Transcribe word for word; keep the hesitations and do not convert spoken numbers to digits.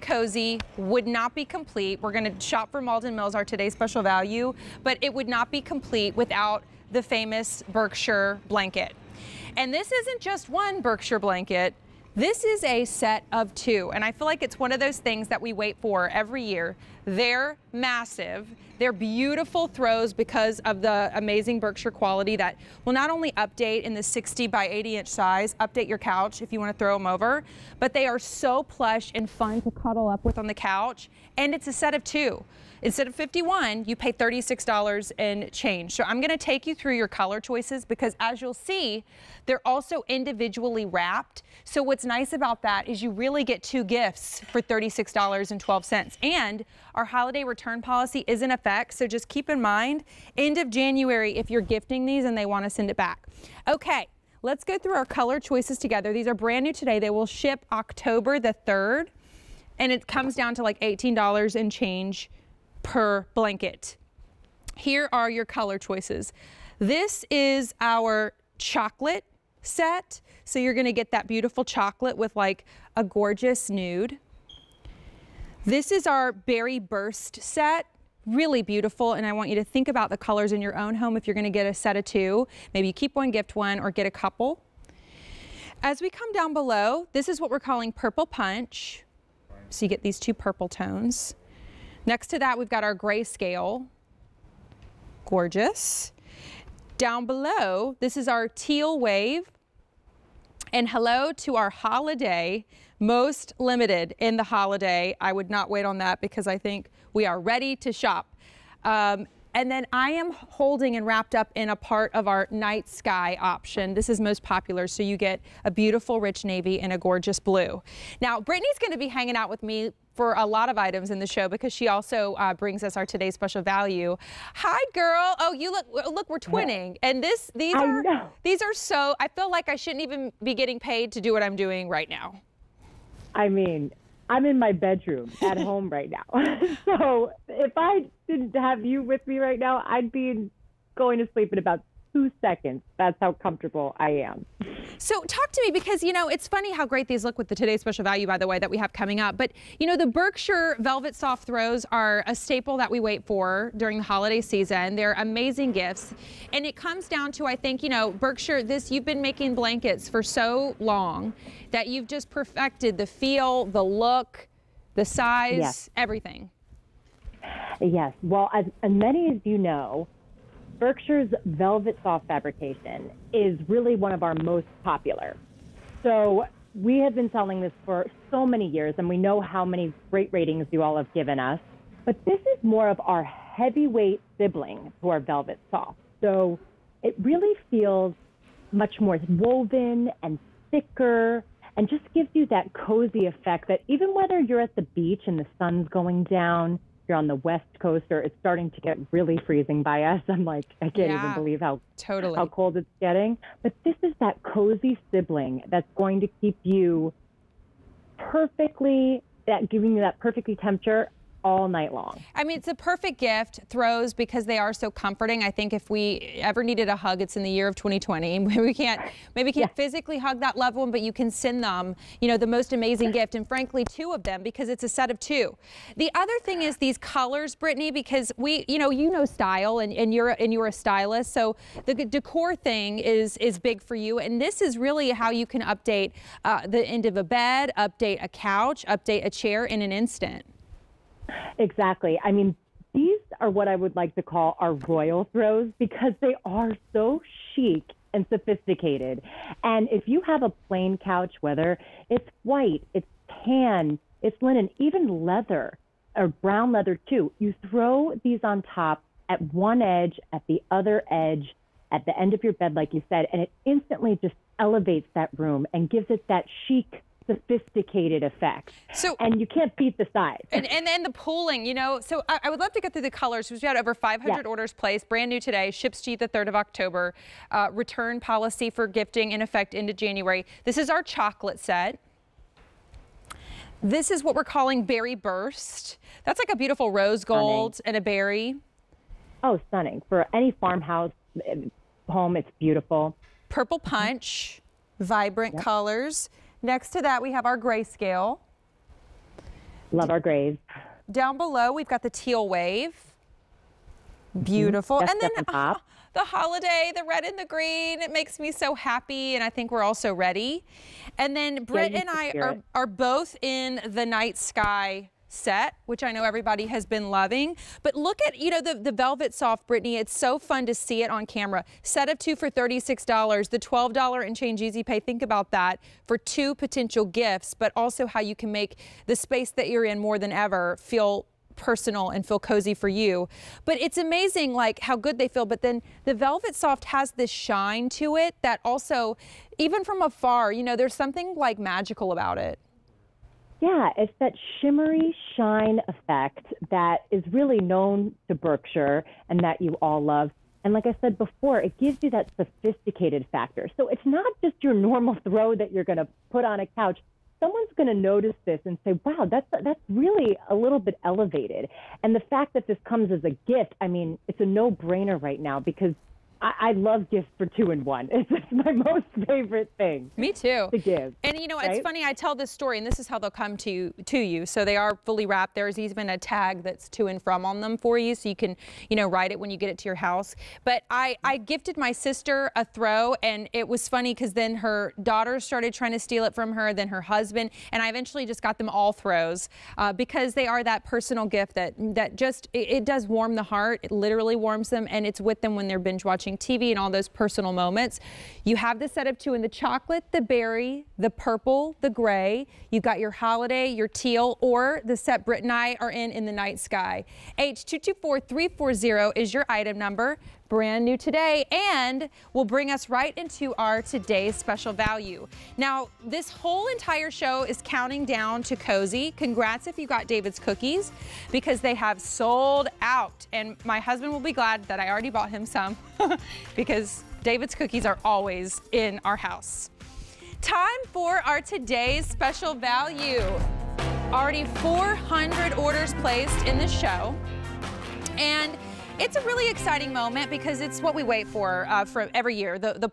the cozy would not be complete. We're going to shop for Malden Mills, our today's special value, but it would not be complete without the famous Berkshire blanket. And this isn't just one Berkshire blanket. This is a set of two, and I feel like it's one of those things that we wait for every year. They're massive. They're beautiful throws because of the amazing Berkshire quality that will not only update in the sixty by eighty inch size, update your couch if you want to throw them over, but they are so plush and fun to cuddle up with on the couch, and it's a set of two. Instead of fifty-one dollars, you pay thirty-six dollars and change. So I'm going to take you through your color choices because, as you'll see, they're also individually wrapped. So what's nice about that is you really get two gifts for thirty-six dollars and twelve cents, and our holiday return policy is in effect, so just keep in mind end of January if you're gifting these and they want to send it back. Okay, let's go through our color choices together. These are brand new today. They will ship October the third, and it comes down to like eighteen dollars and change per blanket. Here are your color choices. This is our chocolate set. So you're going to get that beautiful chocolate with like a gorgeous nude. This is our berry burst set. Really beautiful, and I want you to think about the colors in your own home if you're going to get a set of two. Maybe you keep one, gift one, or get a couple. As we come down below, this is what we're calling purple punch. So you get these two purple tones. Next to that, we've got our grayscale. Gorgeous. Down below, this is our teal wave. And hello to our holiday, most limited in the holiday. I would not wait on that because I think we are ready to shop. Um, and then I am holding and wrapped up in a part of our night sky option. This is most popular, so you get a beautiful rich navy and a gorgeous blue. Now, Brittany's going to be hanging out with me for a lot of items in the show because she also uh, brings us our today's special value. Hi, girl. Oh, you look, look, we're twinning. And this, these I are, know. these are so, I feel like I shouldn't even be getting paid to do what I'm doing right now. I mean, I'm in my bedroom at home right now. So if I didn't have you with me right now, I'd be going to sleep in about two seconds. That's how comfortable I am. So talk to me, because, you know, it's funny how great these look with the today's special value, by the way, that we have coming up. But, you know, the Berkshire Velvet Soft Throws are a staple that we wait for during the holiday season. They're amazing gifts. And it comes down to, I think, you know, Berkshire, this, you've been making blankets for so long that you've just perfected the feel, the look, the size, yes. everything. Yes. Well, as, as many as you know, Berkshire's velvet soft fabrication is really one of our most popular. So we have been selling this for so many years, and we know how many great ratings you all have given us. But this is more of our heavyweight sibling to our velvet soft. So it really feels much more woven and thicker, and just gives you that cozy effect that even whether you're at the beach and the sun's going down, you're on the West Coast, or it's starting to get really freezing by us. I'm like, I can't yeah, even believe how totally. how cold it's getting. But this is that cozy sibling that's going to keep you perfectly, that giving you that perfectly temperature all night long. I mean, it's a perfect gift, throws, because they are so comforting. I think if we ever needed a hug, it's in the year of twenty twenty. We can't, maybe can't yeah. physically hug that loved one, but you can send them, you know, the most amazing gift, and frankly, two of them, because it's a set of two. The other thing is these colors, Brittany, because we, you know, you know style, and, and you're and you're a stylist, so the decor thing is is big for you, and this is really how you can update uh, the end of a bed, update a couch, update a chair in an instant. Exactly. I mean, these are what I would like to call our royal throws, because they are so chic and sophisticated. And if you have a plain couch, whether it's white, it's tan, it's linen, even leather or brown leather too, you throw these on top at one edge, at the other edge, at the end of your bed, like you said, and it instantly just elevates that room and gives it that chic, sophisticated effect. So, and you can't beat the size. And, and then the pooling, you know, so I, I would love to get through the colors. We've got over five hundred yes. orders placed, brand new today, ships to you the third of October, uh, return policy for gifting in effect into January. This is our chocolate set. This is what we're calling berry burst. That's like a beautiful rose gold stunning. and a berry. Oh, stunning. For any farmhouse, home, it's beautiful. Purple punch, vibrant yep. colors. Next to that, we have our grayscale. Love our grays. Down below, we've got the teal wave. Beautiful. Mm-hmm. And then uh, the holiday, the red and the green, it makes me so happy, and I think we're all so ready. And then Britt yeah, and I are, are both in the night sky set, which I know everybody has been loving. But look at, you know, the, the velvet soft, Brittany. It's so fun to see it on camera. Set of two for thirty-six dollars, the twelve dollars and change easy pay. Think about that for two potential gifts, but also how you can make the space that you're in more than ever feel personal and feel cozy for you. But it's amazing like how good they feel, but then the velvet soft has this shine to it that also, even from afar, you know, there's something like magical about it. Yeah, it's that shimmery shine effect that is really known to Berkshire and that you all love. And like I said before, it gives you that sophisticated factor. So it's not just your normal throw that you're going to put on a couch. Someone's going to notice this and say, wow, that's, that's really a little bit elevated. And the fact that this comes as a gift, I mean, it's a no-brainer right now because I, I love gifts for two in one. It's just my most favorite thing. Me too. To give. And you know, right? It's funny, I tell this story and this is how they'll come to you, to you. So they are fully wrapped. There's even a tag that's to and from on them for you. So you can, you know, write it when you get it to your house. But I, I gifted my sister a throw and it was funny because then her daughter started trying to steal it from her, then her husband. And I eventually just got them all throws uh, because they are that personal gift that, that just, it, it does warm the heart. It literally warms them and it's with them when they're binge watching T V and all those personal moments. You have the set of two in the chocolate, the berry, the purple, the gray. You've got your holiday, your teal, or the set Britt and I are in in the night sky. H two two four three four zero is your item number. Brand new today and will bring us right into our today's special value. Now, this whole entire show is counting down to cozy. Congrats if you got David's cookies because they have sold out. And my husband will be glad that I already bought him some because David's cookies are always in our house. Time for our today's special value. Already four hundred orders placed in the show. And it's a really exciting moment because it's what we wait for uh, for every year. The, the